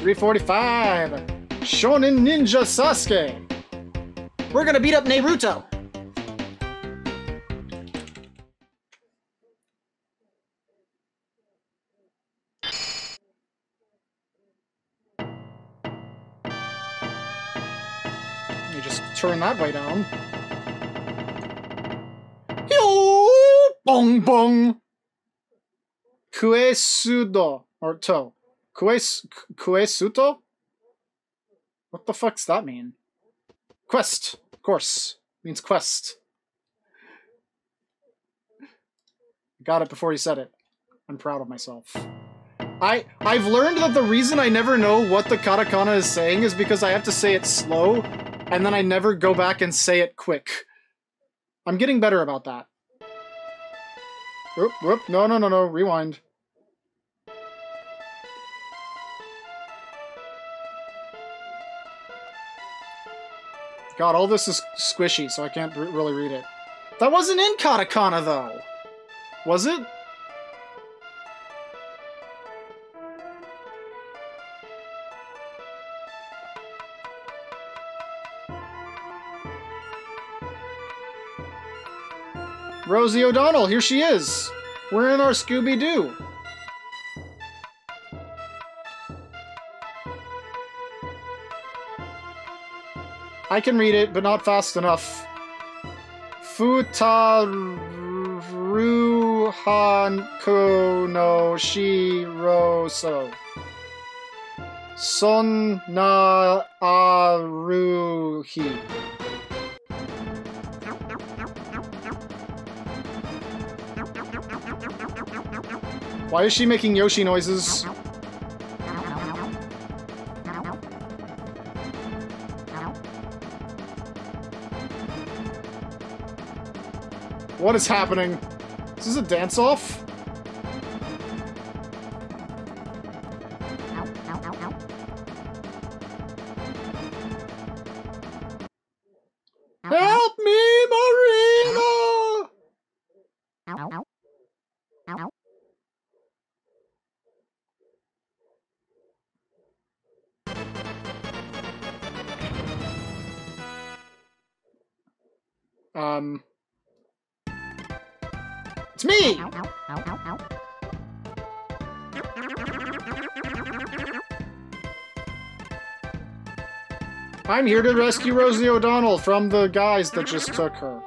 345, Shounen Ninja Sasuke. We're gonna beat up Naruto. Let me just turn that way down. Yo, bong bong. Kuesudo or to. Kuesuto? What the fuck's that mean? Quest, of course. Means quest. Got it before you said it. I'm proud of myself. I've learned that the reason I never know what the katakana is saying is because I have to say it slow, and then I never go back and say it quick. I'm getting better about that. Whoop, whoop, no, no, no, no, rewind. God, all this is squishy, so I can't really read it. That wasn't in katakana, though! Was it? Rosie O'Donnell, here she is! We're in our Scooby-Doo! I can read it, but not fast enough. Futaru Hanko no Shiroso. Son na Aruhi. Why is she making Yoshi noises? What is happening? Is this a dance-off? Help me, Marina! It's me! I'm here to rescue Rosie O'Donnell from the guys that just took her.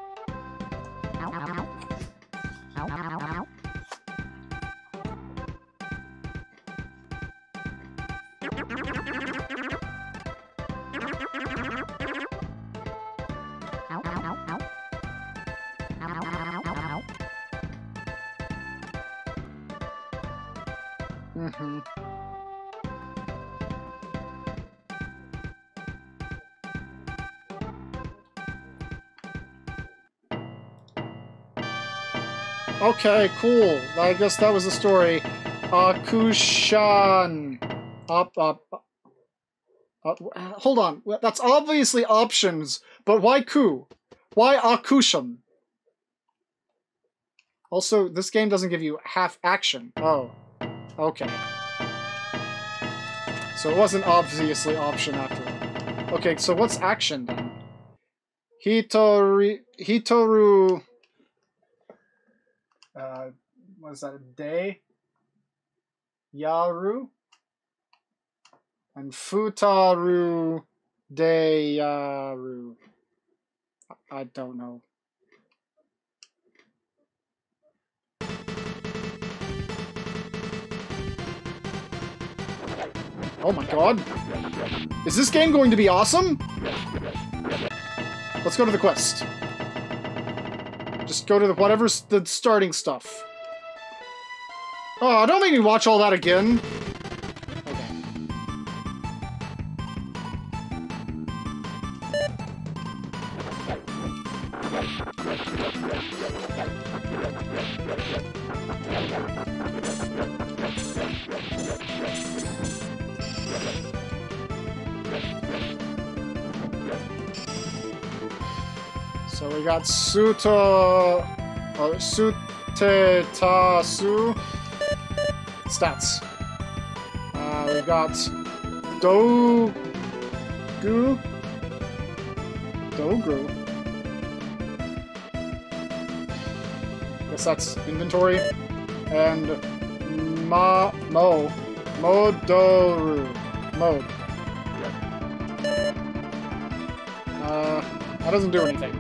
Okay, cool. I guess that was the story. Akushan. Hold on. That's obviously options, but why Ku? Why Akushan? Also, this game doesn't give you half action. Oh. Okay. So it wasn't obviously option after all. Okay, so what's action then? Hitoru... what is that, a day? Yaru? And Futaru de Yaru. I don't know. Oh my god. Is this game going to be awesome? Let's go to the quest. Just go to the whatever's the starting stuff. Oh, don't make me watch all that again. So we got Suto... or Sutetasu... stats. We got Dogru. Guess that's inventory. And Modoru. Mode. Yeah. That doesn't do anything.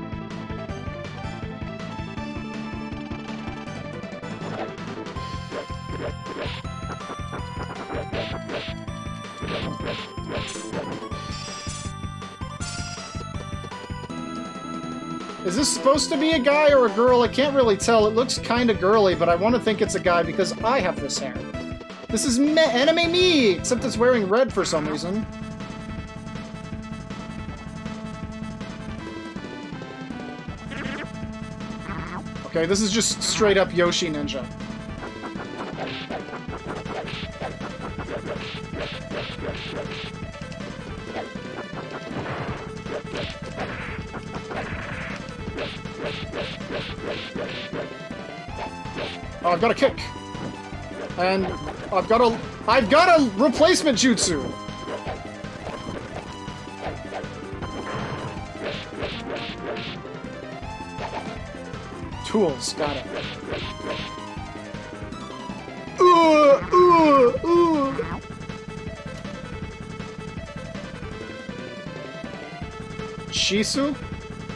Is this supposed to be a guy or a girl? I can't really tell. It looks kind of girly, but I want to think it's a guy because I have this hair. This is anime me! Except it's wearing red for some reason. Okay, this is just straight up Yoshi Ninja. Oh, I've got a kick. And I've got a replacement jutsu. Tools, got it. Shizu?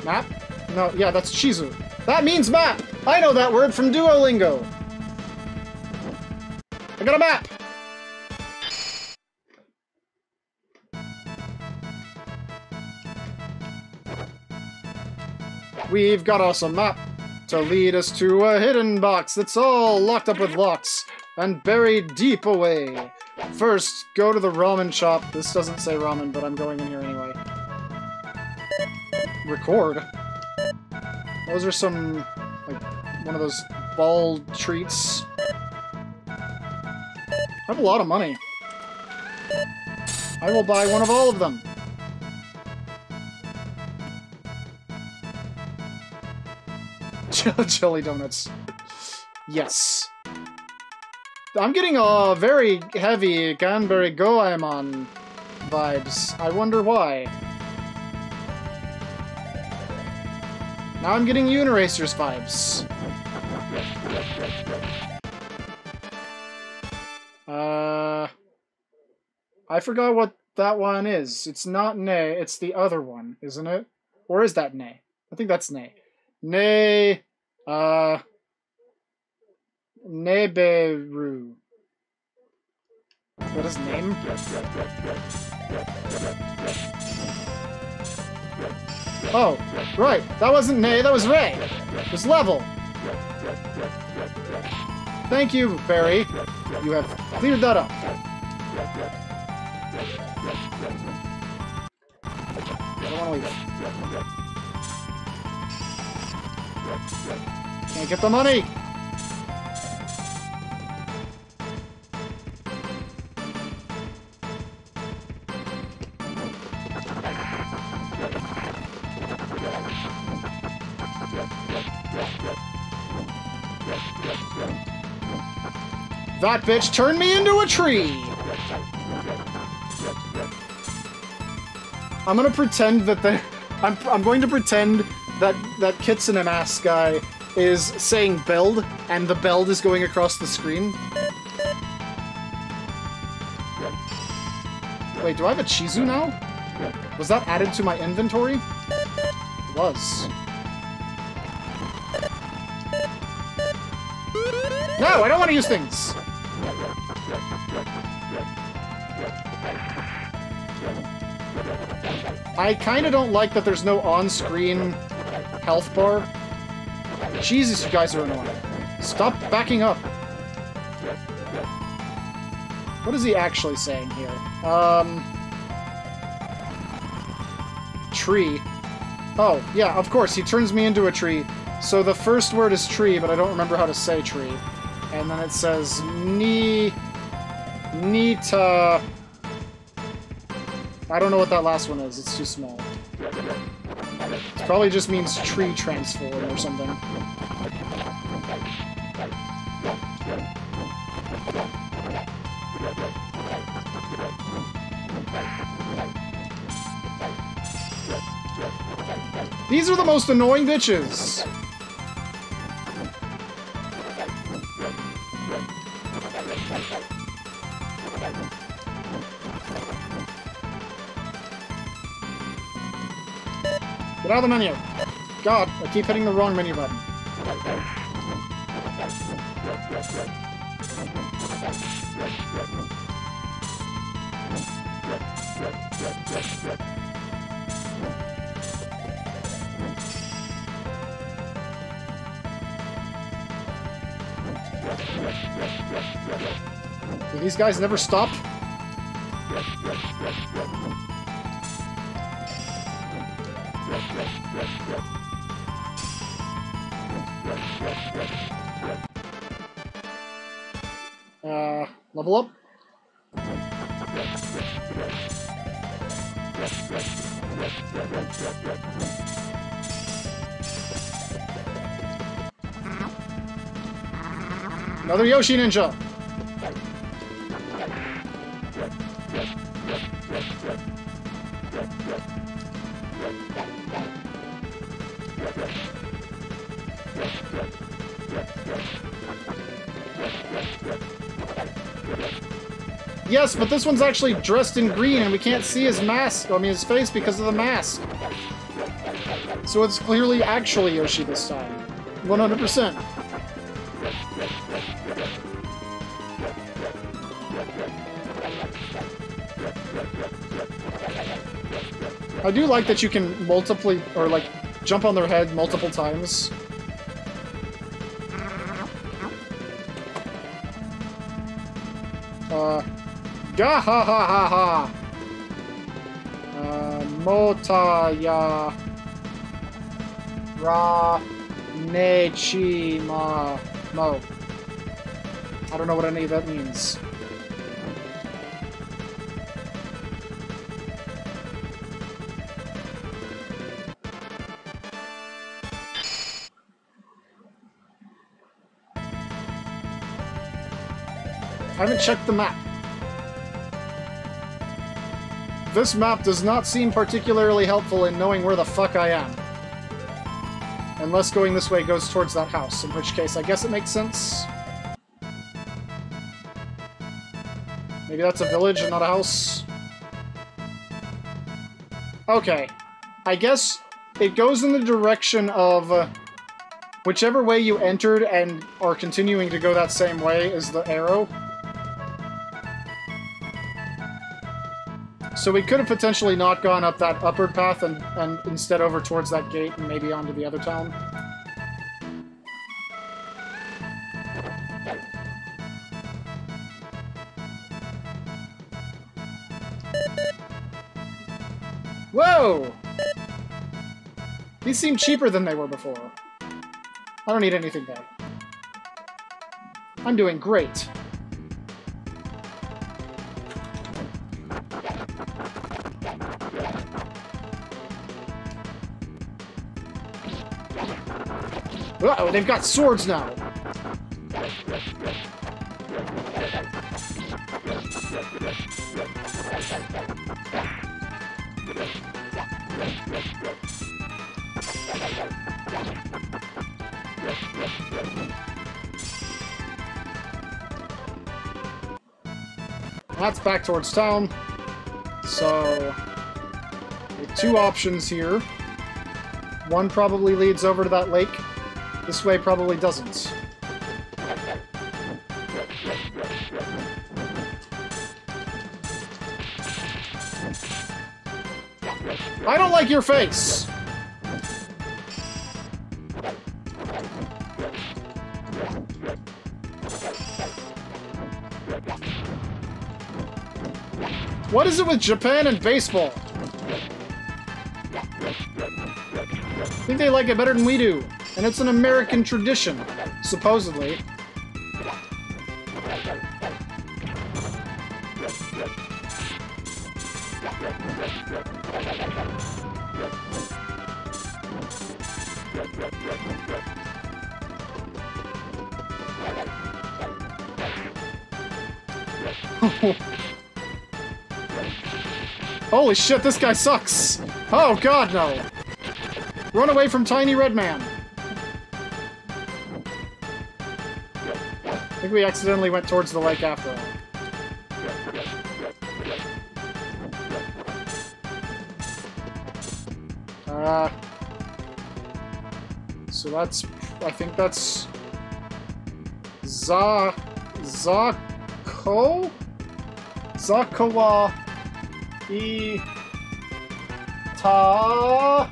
Map? No, yeah, that's Shizu. That means map! I know that word from Duolingo! I got a map! We've got us a map to lead us to a hidden box that's all locked up with locks and buried deep away. First, go to the ramen shop. This doesn't say ramen, but I'm going in here anyway. Record? Those are some, like, one of those ball treats. I have a lot of money. I will buy one of all of them. Jelly donuts. Yes. I'm getting a very heavy Ganberry Goemon vibes. I wonder why. Now I'm getting Uniracers vibes. I forgot what that one is. It's not Nay, it's the other one, isn't it? Or is that Nay? I think that's Nay. Nay, Neberu. What is name? Oh, right. That wasn't Nay, that was Ray. It was level. Thank you, Barry. You have cleared that up. I don't want to leave. Can't get the money! That bitch turned me into a tree! I'm gonna pretend that I'm going to pretend that that Kitsune mask guy is saying build, and the build is going across the screen. Wait, do I have a Shizu now? Was that added to my inventory? It was. No, I don't want to use things! I kind of don't like that there's no on-screen health bar. Jesus, you guys are annoying. Stop backing up. What is he actually saying here? Tree. Oh, yeah, of course, he turns me into a tree. So the first word is tree, but I don't remember how to say tree. And then it says Nita. I don't know what that last one is. It's too small. It probably just means tree transform or something. These are the most annoying bitches. Get out of the menu. God, I keep hitting the wrong menu button. Do these guys never stop? Level up. Another Yoshi Ninja. Yes, but this one's actually dressed in green and we can't see his mask, I mean his face, because of the mask. So it's clearly actually Yoshi this time. 100%. I do like that you can multiply, or like, jump on their head multiple times. Gah ha ha ha ha! Motaya Ra Nechima Mo. I don't know what any of that means. I haven't checked the map. This map does not seem particularly helpful in knowing where the fuck I am. Unless going this way goes towards that house, in which case I guess it makes sense. Maybe that's a village and not a house. Okay. I guess it goes in the direction of whichever way you entered and are continuing to go that same way is the arrow. So we could have potentially not gone up that upward path and instead over towards that gate and maybe onto the other town. Whoa! These seem cheaper than they were before. I don't need anything there. I'm doing great. Uh-oh, they've got swords now! That's back towards town. So, we have two options here. One probably leads over to that lake. This way probably doesn't. I don't like your face! What is it with Japan and baseball? I think they like it better than we do. And it's an American tradition, supposedly. Holy shit, this guy sucks! Oh god, no! Run away from Tiny Red Man! I think we accidentally went towards the lake after all. So that's... I think that's... Zako? Zakawa... Ita...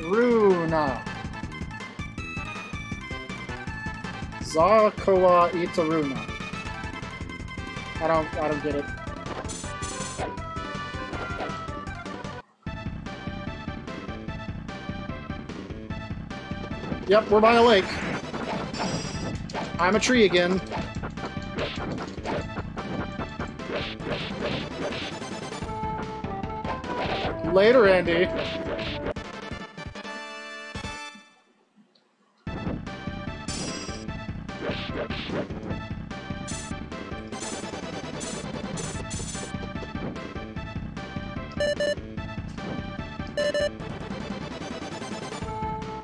Runa. Zakawa Itaruna. I don't get it. Yep, we're by a lake. I'm a tree again. Later, Andy.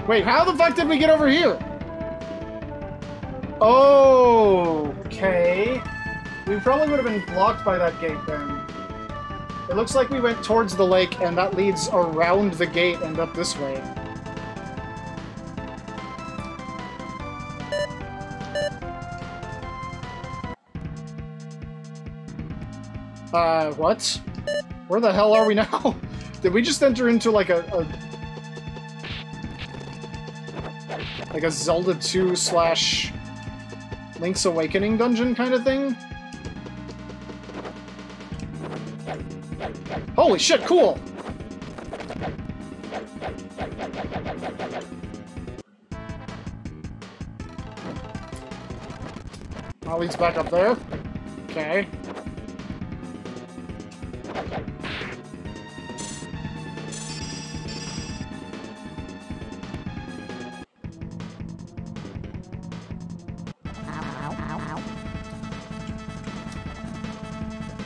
Wait, how the fuck did we get over here? Okay. We probably would have been blocked by that gate then. It looks like we went towards the lake, and that leads around the gate and up this way. What? Where the hell are we now? Did we just enter into like a Zelda 2 / Link's Awakening dungeon kind of thing? Holy shit, cool! That leads back up there. Okay.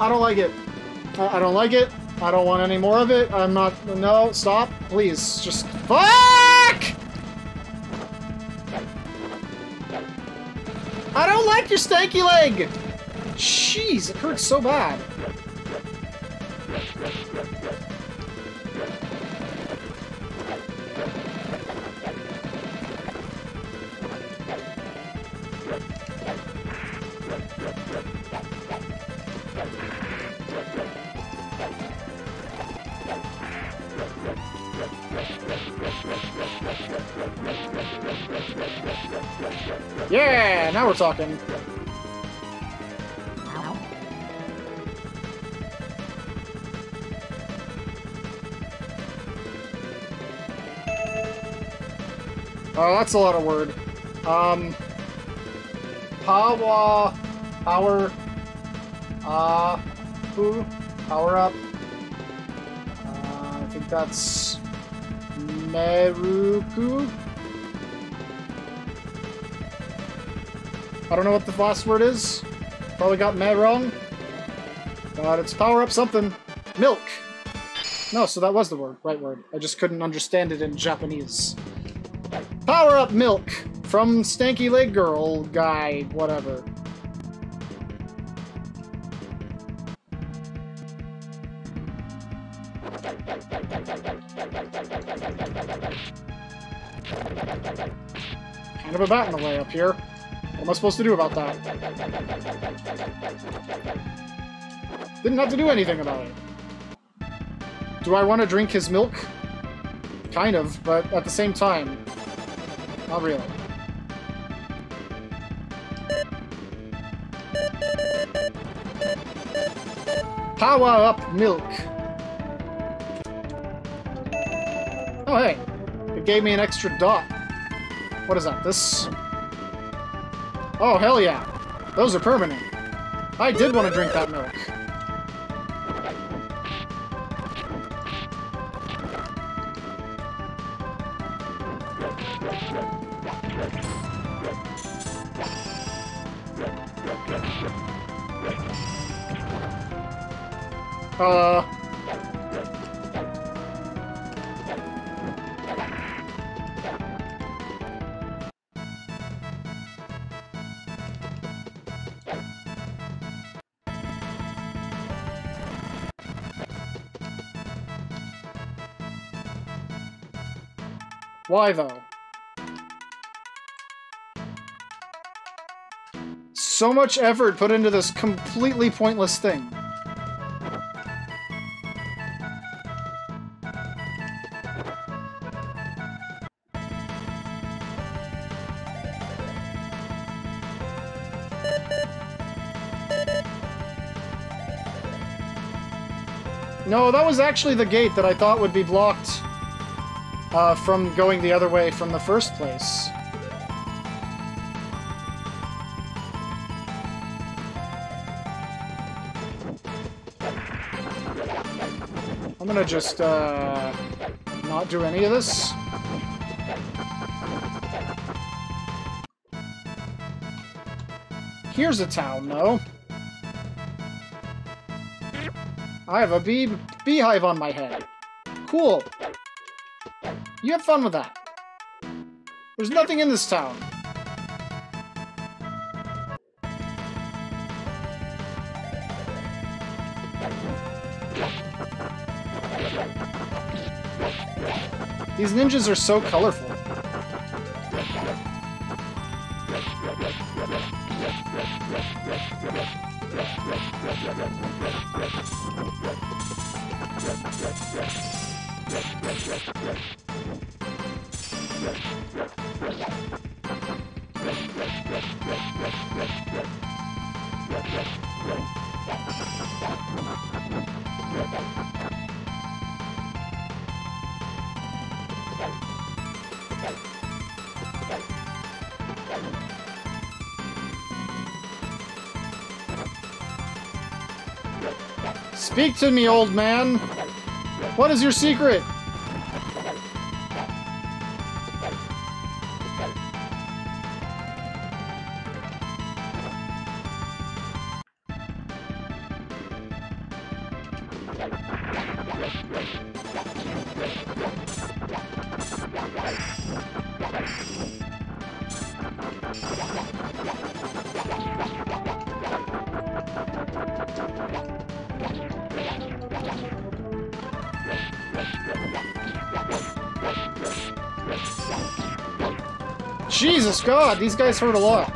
I don't like it. I don't like it. I don't want any more of it. I'm not... No, stop. Please. Just... Fuck! I don't like your stanky leg! Jeez, it hurts so bad. Yeah, now we're talking. Oh, that's a lot of word. Power up. I think that's Meruku. I don't know what the last word is. Probably got me wrong. But it's power up something. Milk! No, so that was the word. Right word. I just couldn't understand it in Japanese. Power up milk! From Stanky Leg Girl guy, whatever. Kind of a bat in the way up here. What am I supposed to do about that? Didn't have to do anything about it. Do I want to drink his milk? Kind of, but at the same time, not really. Power up milk. Oh, hey. It gave me an extra dot. What is that? This... Oh, hell yeah. Those are permanent. I did want to drink that milk. Why though? So much effort put into this completely pointless thing. No, that was actually the gate that I thought would be blocked from going the other way from the first place. I'm gonna just not do any of this. Here's a town, though. I have a beehive on my head. Cool. You have fun with that. There's nothing in this town. These ninjas are so colorful. Speak to me, old man. What is your secret? Jesus God, these guys hurt a lot.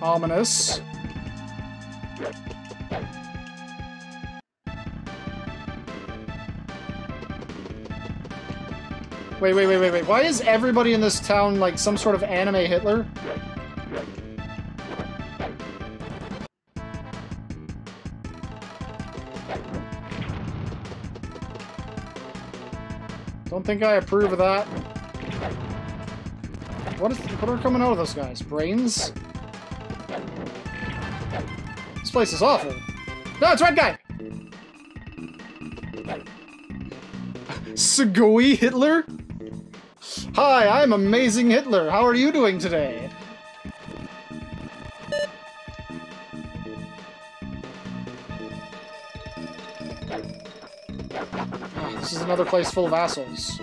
Ominous. Wait. Why is everybody in this town like some sort of anime Hitler? Don't think I approve of that. What are coming out of those guys? Brains? This place is awful. No, it's Red Guy! Sugoi Hitler? Hi, I'm Amazing Hitler. How are you doing today? Oh, this is another place full of assholes.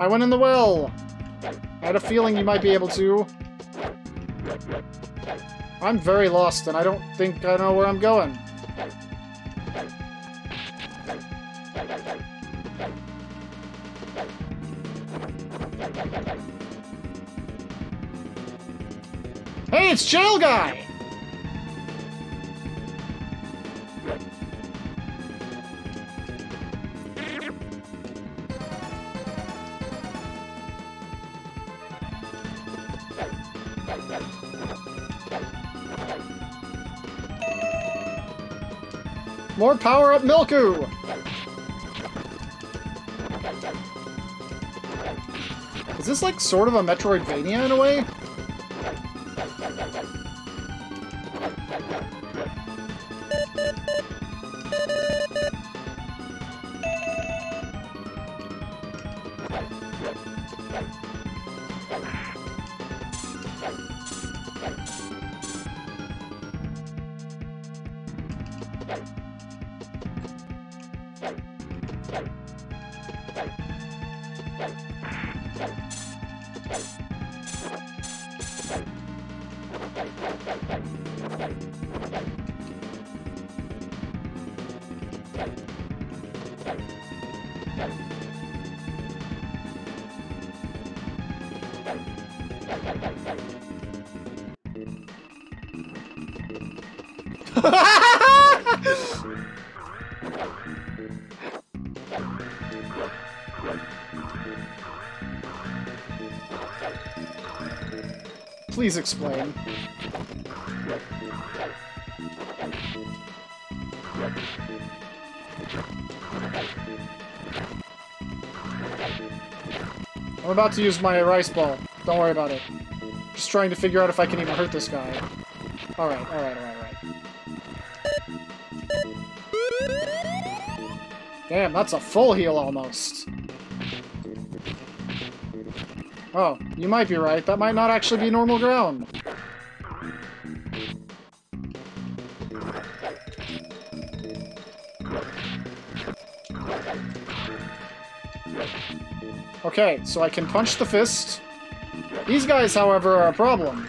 I went in the well. I had a feeling you might be able to. I'm very lost and I don't think I know where I'm going. Hey, it's Jail Guy! More power up Milku! Is this like sort of a Metroidvania in a way? Please explain. I'm about to use my rice ball. Don't worry about it. Just trying to figure out if I can even hurt this guy. Alright, alright, alright, alright. Damn, that's a full heal almost. Oh, you might be right. That might not actually be normal ground. Okay, so I can punch the fist. These guys, however, are a problem.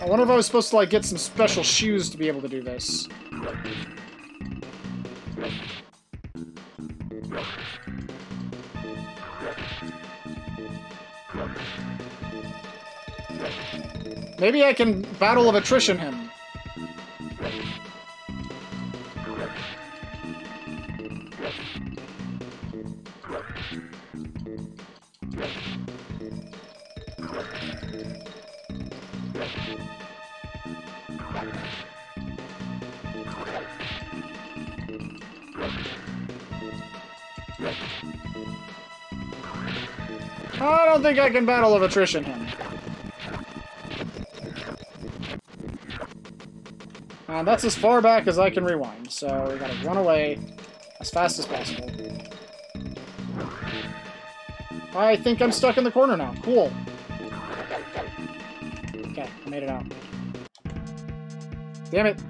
I wonder if I was supposed to, like, get some special shoes to be able to do this. Maybe I can battle of attrition him. I don't think I can battle of attrition him. And that's as far back as I can rewind, so we gotta run away as fast as possible. I think I'm stuck in the corner now. Cool. Okay, I made it out. Damn it.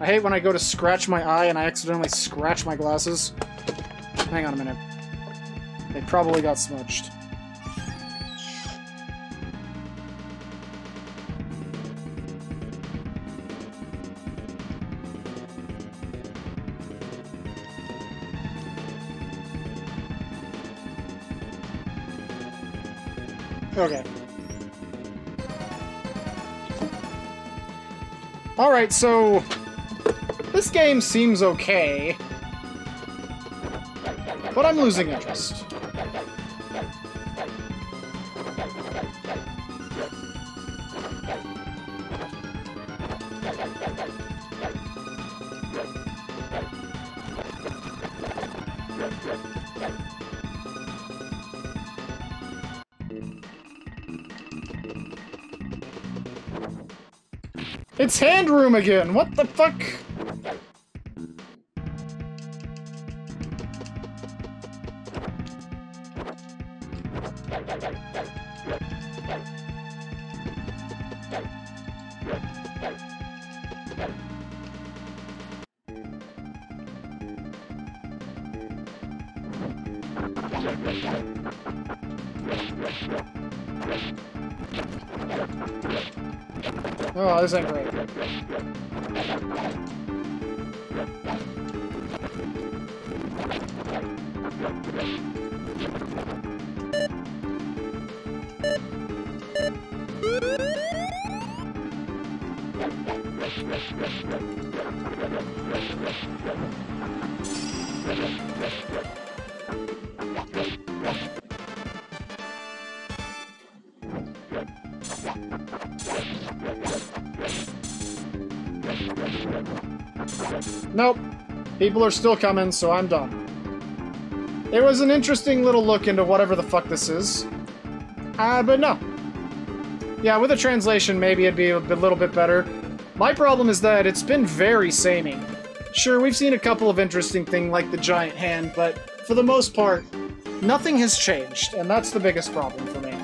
I hate when I go to scratch my eye and I accidentally scratch my glasses. Hang on a minute. They probably got smudged. Okay. Alright, so this game seems okay, but I'm losing interest. It's hand room again! What the fuck? Oh, this ain't great. Nope. People are still coming, so I'm done. It was an interesting little look into whatever the fuck this is. But no. Yeah, with a translation, maybe it'd be a little bit better. My problem is that it's been very samey. Sure, we've seen a couple of interesting things like the giant hand, but for the most part, nothing has changed, and that's the biggest problem for me.